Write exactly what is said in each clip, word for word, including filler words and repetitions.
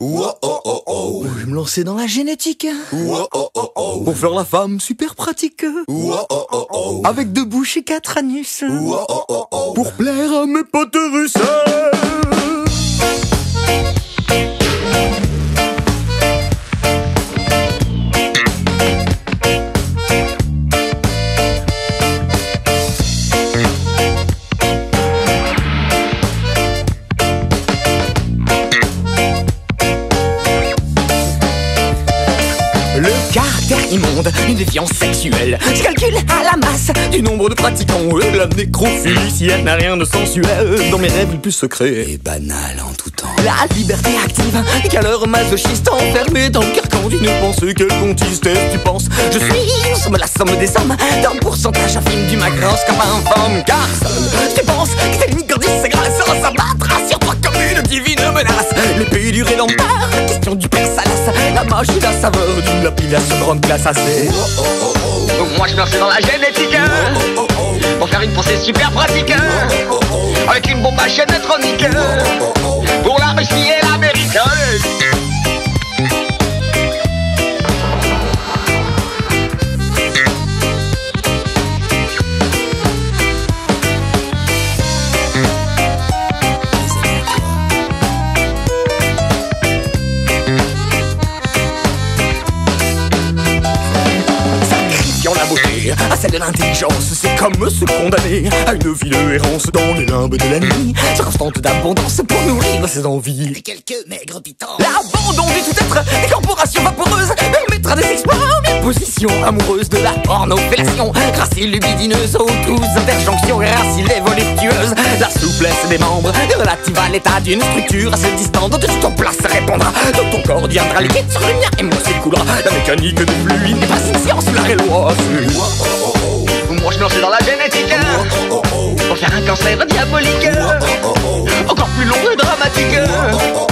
Oh oh oh oh. Je vais me lancer dans la génétique. Oh oh oh oh. Pour faire la femme, super pratique. Oh oh oh oh. Avec deux bouches et quatre anus. Oh oh oh oh. Pour plaire à mes potes russes. Caractère immonde, une défiance sexuelle se calcule à la masse du nombre de pratiquants. Et de la nécrophilie, si elle n'a rien de sensuel, dans mes rêves les plus secrets et banal en tout temps. La liberté active, caleur masochiste, enfermée dans le carcan d'une pensée quelconquiste. Tu penses, je suis, nous sommes la somme des hommes, d'un pourcentage infime du ma grosse comme un femme. Car seul, je pense que c'est l'unicordice, c'est grâce à s'abattre sur toi comme une divine menace. Les pays du rélampard, question du père Salas, la magie, la saveur d'une lapidation grande classe assez. Oh, oh, oh, oh. Donc moi je me lance dans la génétique, oh, oh, oh, oh. Pour faire une pensée super pratique, oh, oh, oh. Avec une bombe à chaîne électronique, oh, oh, oh. Pour la Russie et l'Amérique. La beauté, à celle de l'intelligence, c'est comme se condamner à une vie de errance dans les limbes de la nuit, circonstante d'abondance pour nourrir ses envies. Et quelques maigres pitons. L'abandon du tout-être des corporations vaporeuses permettra des exploits, des positions amoureuses de la porno-fellation, grâce et lubidineuse aux douces interjonctions, grâce et voluptueuse, la souplesse des membres est relative à l'état d'une structure, à se distendre de ton place répondra, de ton corps deviendra liquide sur le mien et moi s'écoulera. La mécanique de fluide n'est pas une science, la loi. Oh, oh, oh, oh. Moi je me lance dans la génétique, oh, oh, oh, oh. Pour faire un cancer diabolique, oh, oh, oh. Encore plus long et dramatique, oh, oh, oh, oh.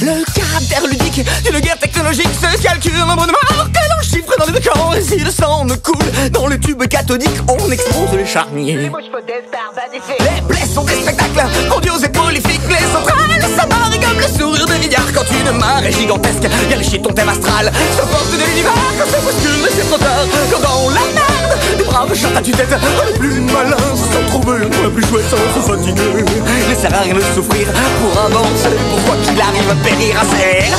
Le caractère ludique d'une guerre technologique se calcule en nombre de morts que l'on chiffre dans les deux camps. Et si le sang ne coule dans le tube cathodique, on expose les charniers. Les blesses sont des spectacles grandioses et prolifiques. Les centrales s'amarrent comme le sourire de Vignard. Quand une marée gigantesque vient lécher ton thème astral, se porte de l'univers, quand se bouscule ses trotteurs. Quand dans la merde, des braves chantent à tue-tête, les plus malins se sont trouvés, les plus chouettes sans se fatiguer. Ne sert à rien de souffrir pour avancer, pourquoi qu'il arrive périr à serre.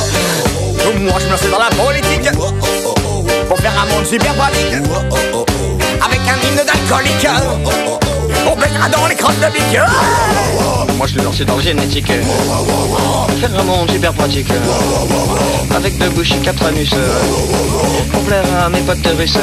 Moi je me lance dans la politique, pour faire un monde super pratique, avec un hymne d'alcoolique, on pètera dans les crottes de bique. Moi je me lance dans la génétique, pour faire un monde super pratique, avec deux bouches et quatre anus, pour plaire à mes potes russes.